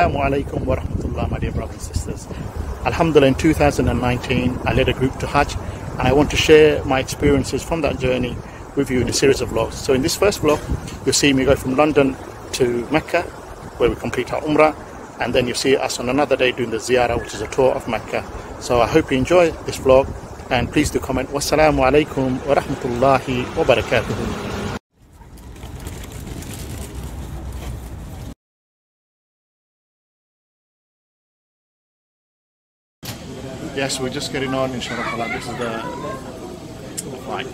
Assalamu alaikum wa rahmatullah, my dear brothers and sisters. Alhamdulillah, in 2019 I led a group to Hajj, and I want to share my experiences from that journey with you in a series of vlogs. So in this first vlog you'll see me go from London to Mecca, where we complete our Umrah, and then you'll see us on another day doing the Ziyarah, which is a tour of Mecca. So I hope you enjoy this vlog, and please do comment. Wassalamu alaikum wa rahmatullahi wa barakatuhu. Yes, we're just getting on, inshallah. This is the flight.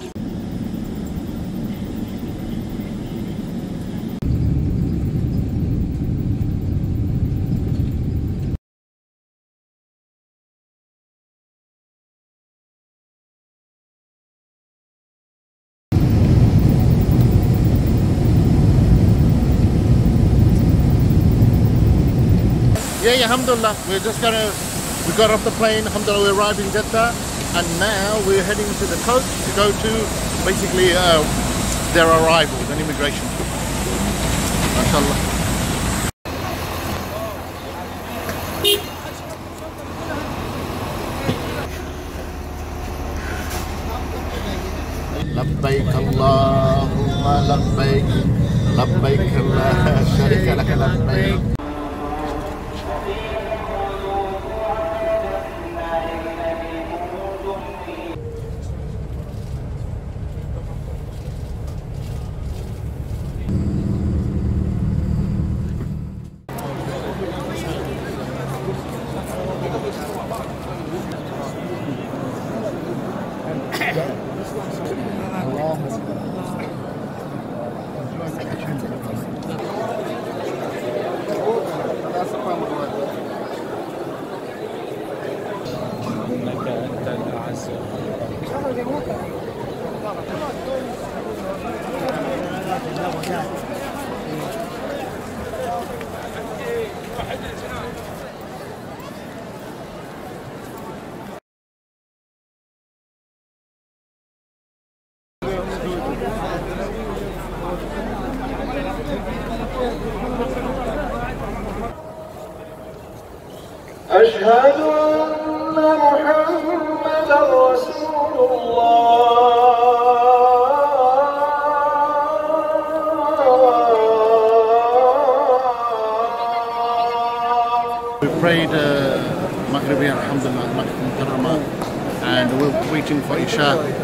Yeah, alhamdulillah. We're just gonna We got off the plane, alhamdulillah, we arrived in Jeddah, and now we're heading to the coast to go to basically their arrival and immigration. MashaAllah. Labbaik Allahumma labbaik, labbaik la sharika lak labbaik. أشهد أن محمدًا رسول الله. We prayed Maghribiya, alhamdulillah, Maghribiya, and we're waiting for Isha.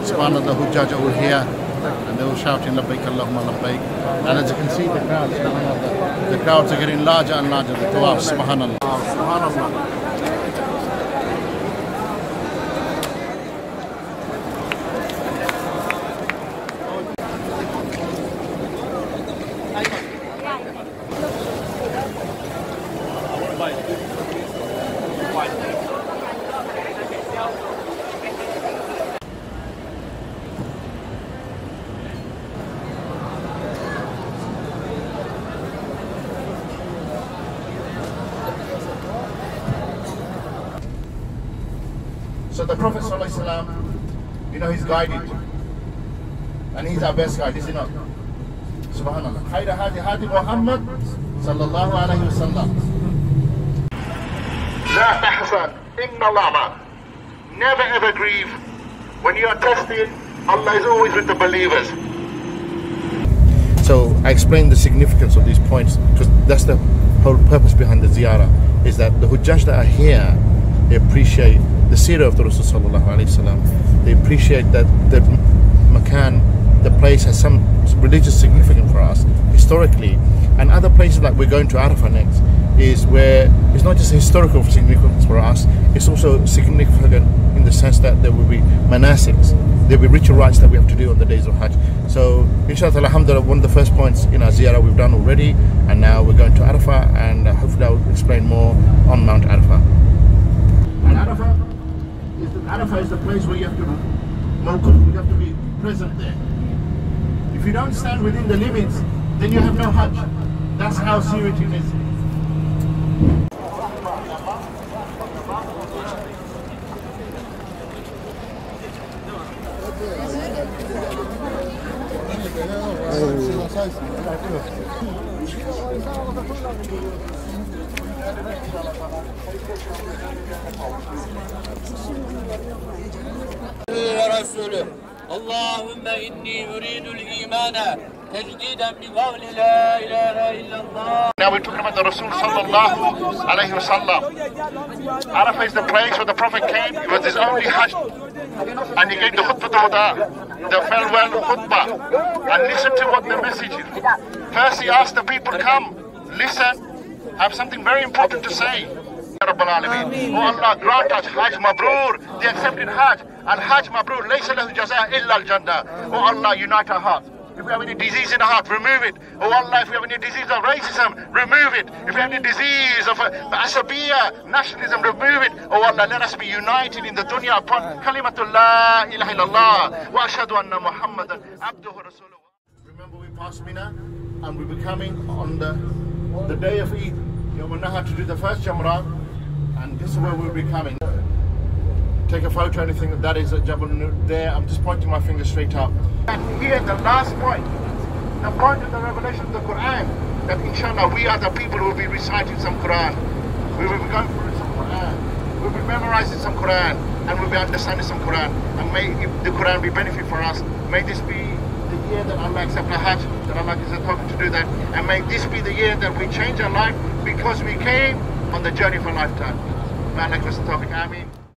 Subhanallah, Hujjaj over here, and they were shouting Labbaik Allahumma Labbaik. And as you can see, the crowds are getting larger and larger. The tawaf, subhanallah. Subhanallah. So the Prophet ﷺ, he's guided, and he's our best guide, is he not? Subhanallah. Khayra hadi hadi Muhammad sallallahu alayhi wa sallam. La tahzan inna Allah. Never ever grieve. When you are tested, Allah is always with the believers. So I explained the significance of these points, because that's the whole purpose behind the Ziyarah, is that the Hujjaj that are here, they appreciate the seerah of the Rasul sallallahu alayhi wasallam. They appreciate that the makan, the place, has some religious significance for us historically, and other places like we're going to Arafah next is where it's not just historical significance for us, it's also significant in the sense that there will be manasiks, there will be ritual rites that we have to do on the days of Hajj. So inshallah, alhamdulillah, one of the first points in our ziyarah we've done already, and now we're going to Arafah, and hopefully I'll explain more on Mount Arafah. Arafah is the place where you have to be present there. If you don't stand within the limits, then you have no Hajj. That's how serious it is. ورسوله اللهم إني أريد الإيمان تجديدا بقول لا إله إلا الله. Now we're talking about the Rasul sallallahu alayhi wa sallam. Arafah is the place where the Prophet came. It was his only Hajj, and he gave the khutbah to the farewell khutbah. And listen to what the message is. First, he asked the people, come, listen. I have something very important to say. Ya Rabbal Alameen. Oh Allah, grant us Hajj Mabrur. They accepted Hajj. And Hajj Mabrur, Laysa lahu jazaa illa al-Jannah. Oh Allah, unite our hearts. If we have any disease in the heart, remove it. Oh Allah, if we have any disease of racism, remove it. If we have any disease of asabiya, nationalism, remove it. Oh Allah, let us be united in the dunya upon kalimatul la ilaha illallah wa ashhadu anna Muhammadan abduhu rasuluhu. Remember, we passed Mina, and we'll be coming on the day of Eid. You will know how to do the first Umrah, and this is where we'll be coming. Take a photo, anything that is a Jabal Nur there. I'm just pointing my finger straight up. And here, the last point, the point of the revelation of the Quran, that inshallah we are the people who will be reciting some Quran. We will be going through some Quran. We'll be memorizing some Quran, and we'll be understanding some Quran. And may the Quran be benefit for us. May this be the year that Allah accepts the Hajj, that Allah gives us hope to do that. And may this be the year that we change our life because we came on the journey of a lifetime. Ma'alaikum wa rahmatullahi wa barakatuh.